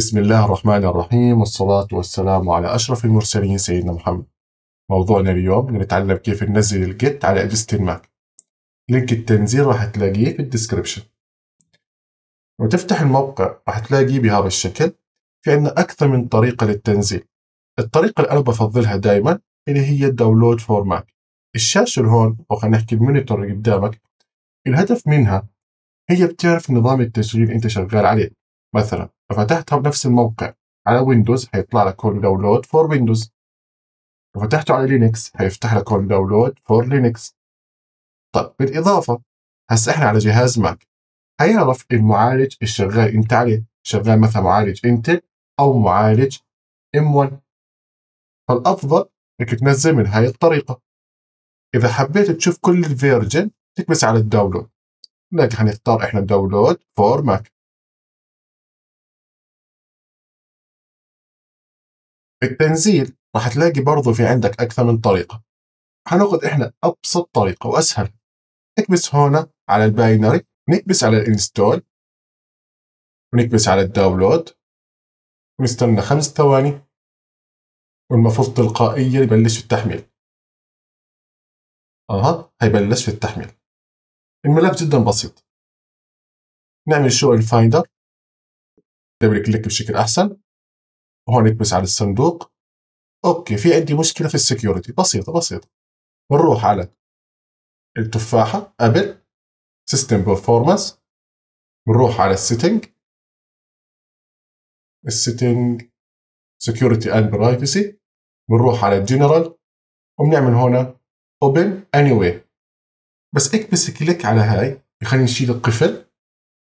بسم الله الرحمن الرحيم، والصلاة والسلام على أشرف المرسلين سيدنا محمد. موضوعنا اليوم بنتعلم كيف ننزل الجيت على أجهزة الماك. لينك التنزيل راح تلاقيه في الديسكربشن. وتفتح الموقع راح تلاقيه بهذا الشكل. في عندنا أكثر من طريقة للتنزيل. الطريقة اللي أنا بفضلها دائما اللي هي الداونلود فور ماك. الشاشة اللي هون أو خلينا نحكي المونيتور اللي قدامك، الهدف منها هي بتعرف نظام التشغيل أنت شغال عليه. مثلا لو فتحتها بنفس الموقع على ويندوز هيطلع لك هون داونلود فور ويندوز، لو فتحته على لينكس هيفتح لك هون داونلود فور لينكس. طيب بالاضافه هسه احنا على جهاز ماك هيعرف المعالج الشغال انت عليه، شغال مثلا معالج انتل او معالج M1، فالافضل انك تنزل من هاي الطريقه. اذا حبيت تشوف كل الفيرجن تكبس على الداونلود، لكن هنختار احنا داونلود فور ماك. التنزيل راح تلاقي برضه في عندك أكثر من طريقة. هناخد إحنا أبسط طريقة وأسهل. نكبس هنا على الباينري، نكبس على الانستول، ونكبس على الداونلود، ونستنى 5 ثواني، والمفروض تلقائيا يبلش في التحميل. هيبلش في التحميل. الملف جدا بسيط. نعمل شو الفايندر، دبل كليك بشكل أحسن. هون نكبس على الصندوق. اوكي، في عندي مشكله في السكيورتي بسيطه. بنروح على التفاحه، ابل، سيستم برفورمانس، بنروح على السيتنج سكيورتي اند برايفسي، بنروح على الجنرال، وبنعمل هنا اوبن اني واي. بس اكبس كليك على هاي يخليني نشيل القفل،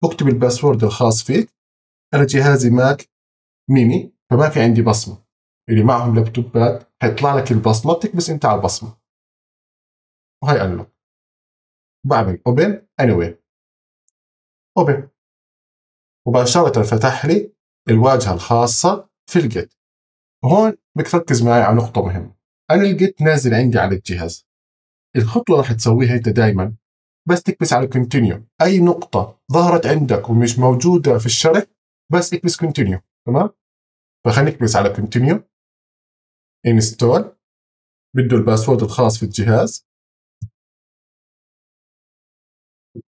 واكتب الباسورد الخاص فيك. انا جهازي ماك ميني فما في عندي بصمة، اللي معهم لابتوبات حيطلع لك البصمة، بتكبس انت على البصمة وهي انلوك. بعمل اوبن اني واي، اوبن، مباشرة فتح لي الواجهة الخاصة في الجيت. وهون بدك تركز معي على نقطة مهمة، انا الجيت نازل عندي على الجهاز. الخطوة راح تسويها انت دايما بس تكبس على كونتينيو. اي نقطة ظهرت عندك ومش موجودة في الشرح بس اكبس كونتينيو، تمام؟ فخلينا نكبس على كونتينيو، انستول، بده الباسورد الخاص في الجهاز،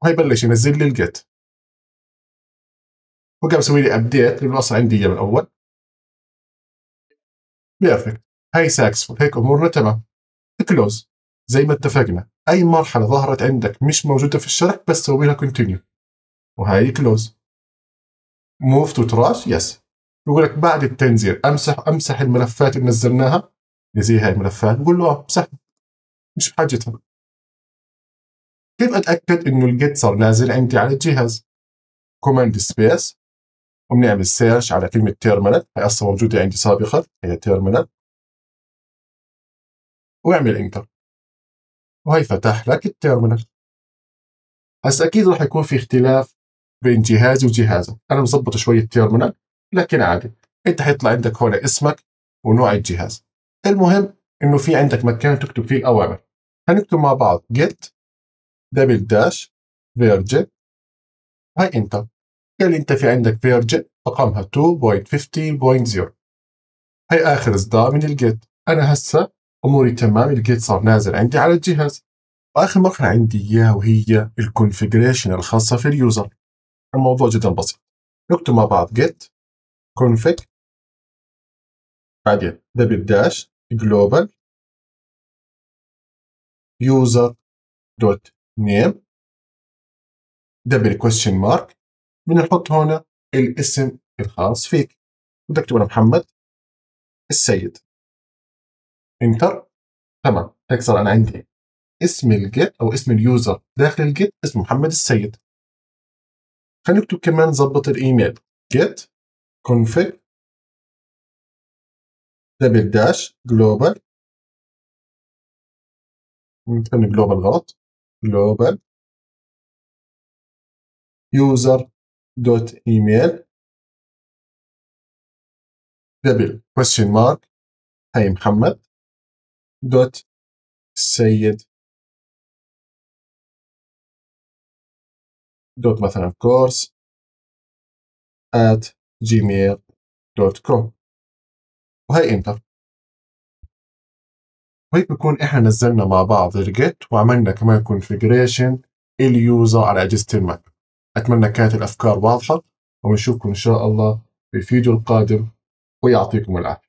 وهيبلش ينزل لي الجيت. وقام يسوي لي ابديت لانه اصلا عندي اياه من الاول. بيرفكت، هاي ساكسفول، هيك امورنا تمام. كلوز، زي ما اتفقنا، اي مرحلة ظهرت عندك مش موجودة في الشرح بس سوي لها كونتينيو، وهي كلوز. موف تو تراش، يس. بقول لك بعد التنزيل امسح الملفات اللي نزلناها، اللي زي هاي الملفات، بقول له امسحها مش بحاجتها. كيف اتاكد انه الجيت صار نازل عندي على الجهاز؟ كوماند سبيس، وبنعمل سيرش على كلمه تيرمينال، هي اصلا موجوده عندي سابقا، هي تيرمينال، واعمل انتر، وهي فتح لك التيرمينال. هسه اكيد راح يكون في اختلاف بين جهازي وجهازك، انا مظبط شويه التيرمينال لكن عادي. انت حيطلع عندك هون اسمك ونوع الجهاز. المهم انه في عندك مكان تكتب فيه الاوامر. هنكتب مع بعض جيت دبل داش فيرجن، هاي انتر. قال لي انت في عندك فيرجن رقمها 2.15.0، هاي اخر اصدار من الجيت. انا هسه اموري تمام، الجيت صار نازل عندي على الجهاز. واخر مرحله عندي اياها وهي الكونفيجريشن الخاصه في اليوزر. الموضوع جدا بسيط. نكتب مع بعض جيت config، بعدين دبل داش global user dot name دبل question mark، بنحط هنا الاسم الخاص فيك، بدي اكتب انا محمد السيد، انتر، تمام. هيك صار انا عندي اسم الجيت او اسم اليوزر داخل الجيت اسم محمد السيد. خلينا نكتب كمان نظبط الايميل جيت config دبل داش global، نكتب global غلط، global user دوت email دبل question mark، هاي محمد دوت سيد دوت مثلا كورس at gmail .com وهي انتر. وهيك بكون احنا نزلنا مع بعض الجيت وعملنا كمان كونفيجريشن اليوزر على اجهزه الماك. اتمنى كانت الافكار واضحه، وبنشوفكم ان شاء الله بالفيديو القادم ويعطيكم العافيه.